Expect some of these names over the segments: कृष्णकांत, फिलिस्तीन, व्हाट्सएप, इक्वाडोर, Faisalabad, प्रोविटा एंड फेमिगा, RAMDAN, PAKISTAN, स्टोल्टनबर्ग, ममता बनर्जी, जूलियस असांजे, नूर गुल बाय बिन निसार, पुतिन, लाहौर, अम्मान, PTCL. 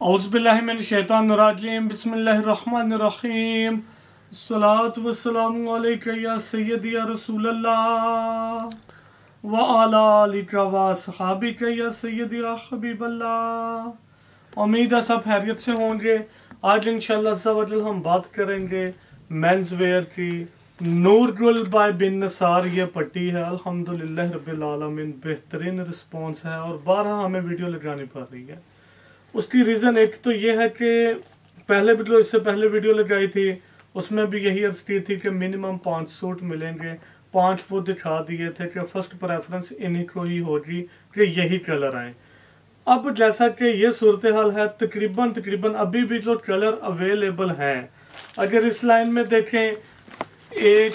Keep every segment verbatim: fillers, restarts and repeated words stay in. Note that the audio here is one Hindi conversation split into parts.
औज़ुबिल्लाहिमिनश्शैतानिर्रजीम बिस्मिल्लाहिर्रहमानिर्रहीम सलात व सलामु अलैका या सय्यदी या रसूलल्लाह व अला आलिका व असहाबिका या सय्यदी या हबीबल्लाह। उम्मीद है सब खैरियत से होंगे। आज इंशाअल्लाह अज़्ज़ावजल हम बात करेंगे मेंस वेयर की। नूर गुल बाय बिन निसार ये पट्टी है। अल्हम्दुलिल्लाह रब्बिल आलमीन बेहतरीन रिस्पॉन्स है और बारह हमें वीडियो लगानी पड़ रही है। उसकी रीज़न एक तो ये है कि पहले भी जो इससे पहले वीडियो लगाई थी उसमें भी यही अर्ज़ की थी कि मिनिमम पाँच सूट मिलेंगे। पाँच वो दिखा दिए थे कि फर्स्ट प्रेफरेंस इन्हीं को ही होगी कि यही कलर आए। अब जैसा कि ये सूरत हाल है, तकरीबन तकरीबन अभी भी जो कलर अवेलेबल हैं, अगर इस लाइन में देखें एक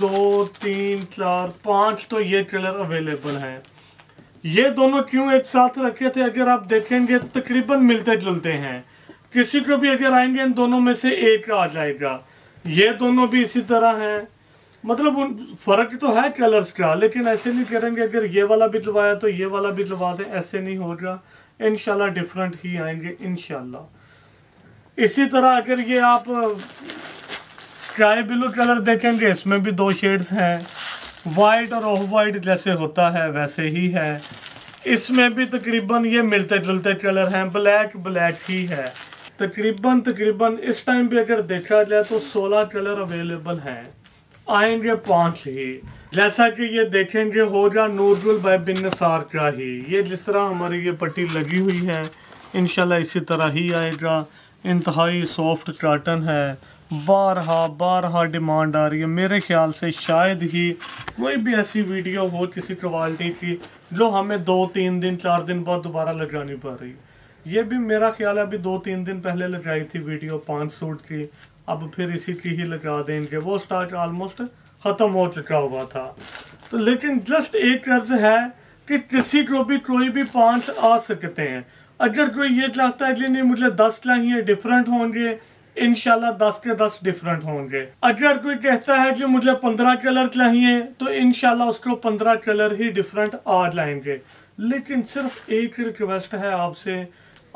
दो तीन चार पाँच, तो ये कलर अवेलेबल हैं। ये दोनों क्यों एक साथ रखे थे, अगर आप देखेंगे तकरीबन मिलते जुलते हैं। किसी को भी अगर आएंगे इन दोनों में से एक आ जाएगा। ये दोनों भी इसी तरह हैं, मतलब फ़र्क तो है कलर्स का, लेकिन ऐसे नहीं करेंगे अगर ये वाला भी लवाया तो ये वाला भी लवा दें, ऐसे नहीं होगा। इंशाल्लाह डिफरेंट ही आएंगे इंशाल्लाह। इसी तरह अगर ये आप स्काई ब्लू कलर देखेंगे, इसमें भी दो शेड्स हैं, वाइट और ऑफ वाइट जैसे होता है वैसे ही है। इसमें भी तकरीबन ये मिलते जुलते कलर हैं, ब्लैक ब्लैक ही है तकरीबन तकरीबन। इस टाइम भी अगर देखा जाए तो सोलह कलर अवेलेबल हैं, आएंगे पाँच ही। जैसा कि ये देखेंगे होगा नूर गुल बाय बिन निसार का ही। ये जिस तरह हमारी ये पट्टी लगी हुई है इंशाल्लाह इसी तरह ही आएगा। इंतहाई सॉफ्ट काटन है, बारहा बारहा डिमांड आ रही है। मेरे ख्याल से शायद ही कोई भी ऐसी वीडियो हो किसी क्वालिटी की जो हमें दो तीन दिन चार दिन बाद दोबारा लगानी पड़ रही है। ये भी मेरा ख्याल है अभी दो तीन दिन पहले लगाई थी वीडियो पाँच सूट की, अब फिर इसी की ही लगा देंगे। वो स्टॉक ऑलमोस्ट ख़त्म हो चुका हुआ था। तो लेकिन जस्ट एक अर्ज़ है कि किसी को भी कोई भी पाँच आ सकते हैं। अगर कोई ये चाहता है कि नहीं मुझे दस चाहिए डिफरेंट होंगे, इंशाल्लाह दस के दस डिफरेंट होंगे। अगर कोई कहता है कि मुझे पंद्रह कलर चाहिए तो इंशाल्लाह उसको पंद्रह कलर ही डिफरेंट आ जाएंगे। लेकिन सिर्फ एक रिक्वेस्ट है आपसे,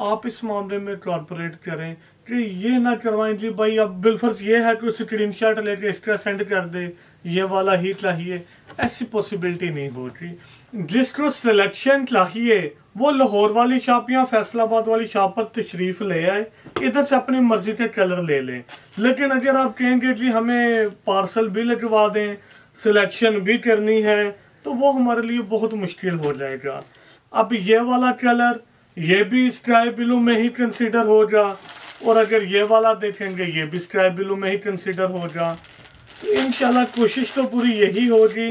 आप इस मामले में कॉर्पोरेट करें कि ये ना करवाएं जी भाई अब बिलफर्ज ये है कि स्क्रीनशॉट लेके इसका सेंड कर दे ये वाला ही चाहिए, ऐसी पॉसिबिलिटी नहीं होगी। जिसको सिलेक्शन चाहिए वो लाहौर वाली शॉप या फैसलाबाद वाली शॉप पर तशरीफ़ ले आए, इधर से अपनी मर्ज़ी के कलर ले लें। लेकिन अगर आप कहेंगे कि हमें पार्सल भी लगवा दें सिलेक्शन भी करनी है तो वो हमारे लिए बहुत मुश्किल हो जाएगा। अब ये वाला कलर ये भी स्काई ब्लू में ही कंसीडर होगा, और अगर ये वाला देखेंगे ये भी स्काई ब्लू में ही कंसीडर होगा। तो इंशाल्लाह कोशिश तो पूरी यही होगी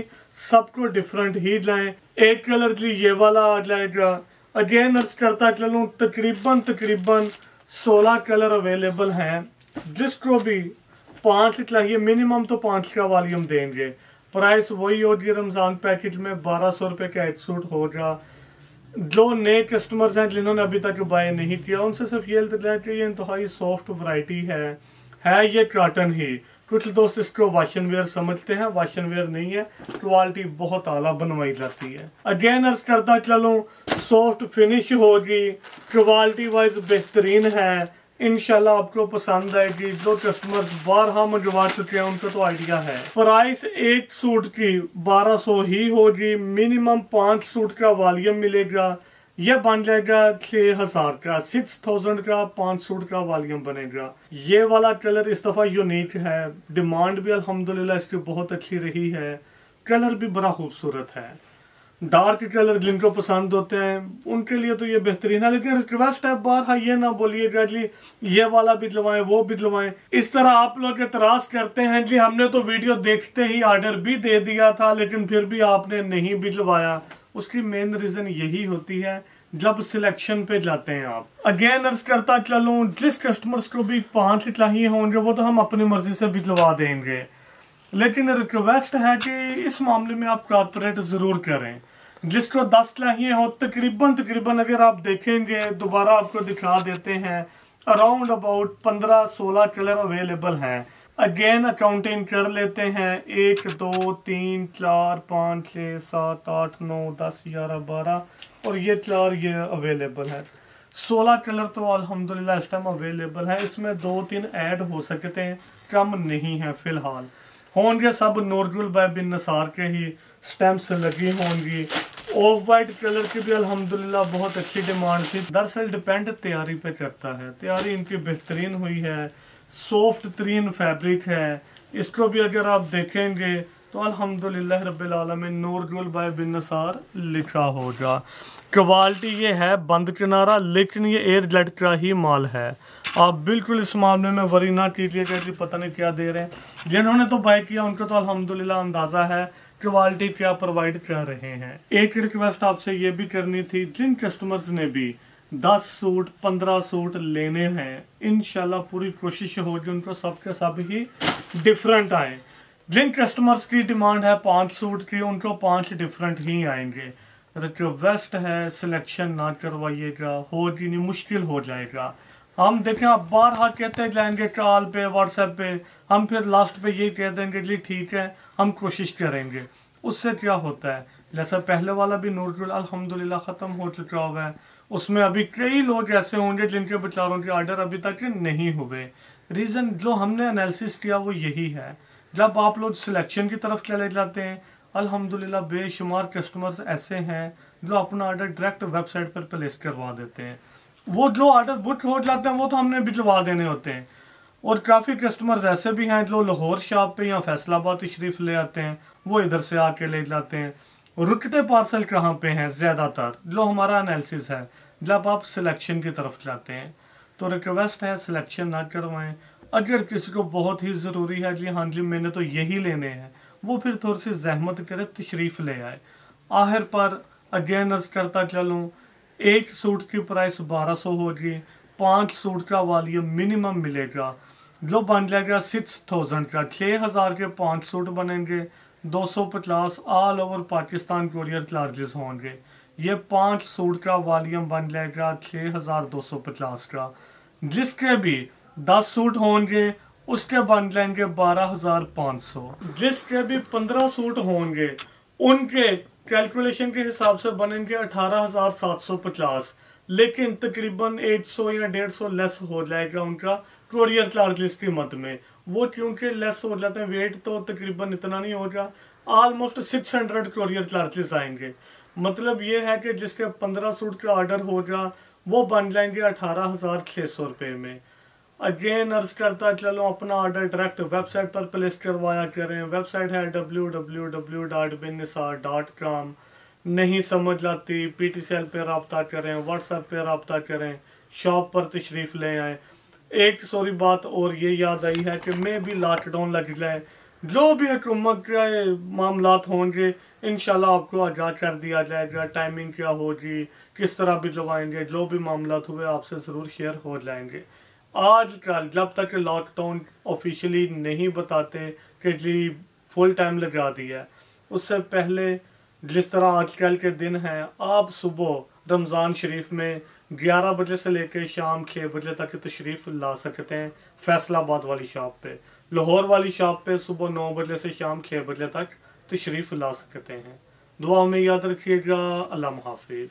सबको डिफरेंट ही लाएं। एक कलर जी ये वाला आ जाएगा। अगेन अर्ज करता चलूँ तकरीबन तकरीबन सोलह कलर अवेलेबल हैं। जिसको भी पाँच चाहिए मिनिमम तो पाँच का वॉल्यूम देंगे। प्राइस वही होगी रमज़ान पैकेज में, बारह सौ रुपये का एक सूट होगा। जो नए कस्टमर्स हैं जिन्होंने अभी तक बाय नहीं किया उनसे सिर्फ ये है कि ये इंतहाई सॉफ्ट वैरायटी है है ये कॉटन ही। कुछ दोस्त इसको वाशन वेयर समझते हैं, वाशन वेयर नहीं है, क्वालिटी बहुत आला बनवाई जाती है। अगेन अर्ज करता चलूँ सॉफ्ट फिनिश होगी, क्वालिटी वाइज बेहतरीन है, इंशाल्लाह आपको पसंद आएगी। जो कस्टमर्स बारहा मंगवा चुके हैं उनको तो आइडिया है। प्राइस एक सूट की बारह सौ ही होगी, मिनिमम पाँच सूट का वॉल्यूम मिलेगा। यह बन जाएगा छः हज़ार का, सिक्स थाउजेंड का पाँच सूट का वॉल्यूम बनेगा। ये वाला कलर इस दफ़ा यूनिक है, डिमांड भी अल्हम्दुलिल्लाह इसकी बहुत अच्छी रही है, कलर भी बड़ा खूबसूरत है। डार्क कलर जिनको पसंद होते हैं उनके लिए तो ये बेहतरीन है। लेकिन रिक्वेस्ट है बार ये ना बोलिएगा जी ये वाला भी दिलवाएं वो भी दिलवाएं। इस तरह आप लोग एतराज़ करते हैं जी हमने तो वीडियो देखते ही ऑर्डर भी दे दिया था लेकिन फिर भी आपने नहीं भी दिलवाया। उसकी मेन रीज़न यही होती है जब सिलेक्शन पे जाते हैं आप। अगेन अर्ज करता चलूँ जिस कस्टमर्स को भी पाँच चाहिए होंगे वो तो हम अपनी मर्जी से भी दिलवा देंगे। लेकिन रिक्वेस्ट है कि इस मामले में आप कॉर्पोरेट ज़रूर करें। जिसको दस चाहिए हो तकरीबन तकरीबन अगर आप देखेंगे दोबारा आपको दिखा देते हैं अराउंड अबाउट पंद्रह सोलह कलर अवेलेबल हैं। अगेन अकाउंटिंग कर लेते हैं एक दो तीन चार पाँच छः सात आठ नौ दस ग्यारह बारह और ये चार ये अवेलेबल है। सोलह कलर तो अल्हम्दुलिल्लाह इस टाइम अवेलेबल है। इसमें दो तीन ऐड हो सकते हैं, कम नहीं है फिलहाल। होंगे सब नूर गुल बाय बिन निसार के ही स्टैम्प्स लगी होंगी। ऑफ वाइट कलर की भी अल्हम्दुलिल्लाह बहुत अच्छी डिमांड थी। दरअसल डिपेंड तैयारी पे करता है, तैयारी इनकी बेहतरीन हुई है, सॉफ्ट तरीन फैब्रिक है। इसको भी अगर आप देखेंगे तो अल्हम्दुलिल्लाह रब्बिल आलमीन नूर गुल बाय बिन निसार लिखा होगा। क्वालिटी ये है बंद किनारा, लेकिन ये एयरजेट का ही माल है। आप बिल्कुल इस मामले में वरी ना कीजिएगा कि पता नहीं क्या दे रहे हैं। जिन्होंने तो बाय किया उनको तो अल्हम्दुलिल्लाह अंदाज़ा है क्वालिटी क्या प्रोवाइड कर रहे हैं। एक रिक्वेस्ट आपसे ये भी करनी थी, जिन कस्टमर्स ने भी दस सूट पंद्रह सूट लेने हैं, इंशाल्लाह पूरी कोशिश होगी उनको सब के सब ही डिफरेंट आए। जिन कस्टमर्स की डिमांड है पाँच सूट की, उनको पाँच डिफरेंट ही आएंगे। रिक्वेस्ट है सिलेक्शन ना करवाइएगा, होगी नहीं, मुश्किल हो जाएगा। हम देखें आप बारहा कहते जाएंगे कॉल पे व्हाट्सएप पे, हम फिर लास्ट पे ये कह देंगे जी ठीक है हम कोशिश करेंगे। उससे क्या होता है, जैसा पहले वाला भी नूर गुल अल्हम्दुलिल्लाह ख़त्म हो चुका हुआ है, उसमें अभी कई लोग ऐसे होंगे जिनके बेचारों के आर्डर अभी तक नहीं हुए। रीज़न जो हमने एनालिसिस किया वो यही है, जब आप लोग सिलेक्शन की तरफ चले जाते हैं अल्हम्दुलिल्लाह बेशुमार कस्टमर्स ऐसे हैं जो अपना आर्डर डायरेक्ट वेबसाइट पर प्लेस करवा देते हैं। वो जो आर्डर बुक हो जाते हैं वो तो हमने भिजवा देने होते हैं। और काफ़ी कस्टमर्स ऐसे भी हैं जो लाहौर शॉप पे या फैसलाबाद तशरीफ़ ले आते हैं, वो इधर से आके ले जाते हैं। रुकते पार्सल कहाँ पे हैं ज़्यादातर, जो हमारा एनालिसिस है, जब आप सिलेक्शन की तरफ जाते हैं। तो रिक्वेस्ट है सिलेक्शन ना करवाएँ। अगर किसी को बहुत ही ज़रूरी है कि हाँ जी मैंने तो यही लेने हैं, वो फिर थोड़ी सी जहमत करे तशरीफ़ ले आए। आखिर पर अगेन अर्ज़ करता चलूँ, एक सूट की प्राइस बारह सौ होगी, पाँच सूट का वाली मिनिमम मिलेगा जो बन जाएगा सिक्स थाउजेंड का। छः हज़ार के पाँच सूट बनेंगे, दो सौ पचास all over Pakistan courier charges होंगे। ये पाँच सूट का वालीम बन जाएगा छः हज़ार दो सौ पचास का। जिसके भी दस सूट होंगे उसके बन जाएंगे बारह हज़ार पाँच सौ। जिसके भी पंद्रह सूट होंगे उनके कैलकुलेशन के हिसाब से बनेंगे अठारह हज़ार सात सौ पचास, लेकिन तकरीबन एक सौ या डेढ़ सौ लेस हो जाएगा उनका कोरियर चार्जेस कीमत में। वो क्योंकि लेस हो जाते हैं, वेट तो तकरीबन इतना नहीं होगा, आलमोस्ट छह सौ कोरियर चार्जेस आएंगे। मतलब ये है कि जिसके पंद्रह सूट का ऑर्डर होगा वो बन जाएंगे अठारह हज़ार छः सौ रुपये में। अगेन अर्ज करता चलो, अपना ऑर्डर डायरेक्ट वेबसाइट पर प्लेस करवाया करें। वेबसाइट है W W W dot Bin Nisar dot com. नहीं समझ आती पी टी सी एल पे रब्ता करें, व्हाट्सएप पे रब्ता करें, शॉप पर तशरीफ़ ले आएँ। एक सॉरी बात और ये याद आई है कि मैं भी लॉकडाउन लग जाए, जो भी हुकूमत के मामलात होंगे इंशाल्लाह आपको आगाह कर दिया जाएगा। टाइमिंग क्या होगी, किस तरह भिजवाएंगे, जो भी मामलात हुए आपसे ज़रूर शेयर हो जाएंगे। आजकल जब तक लॉकडाउन ऑफिशियली नहीं बताते कि जी फुल टाइम लगा दिया है, उससे पहले जिस तरह आजकल के दिन हैं, आप सुबह रमज़ान शरीफ में ग्यारह बजे से लेकर शाम छह बजे तक तशरीफ़ ला सकते हैं फैसलाबाद वाली शॉप पे। लाहौर वाली शॉप पे सुबह नौ बजे से शाम छह बजे तक तशरीफ़ ला सकते हैं। दुआ में याद रखिएगा। अल्लाह हाफिज़।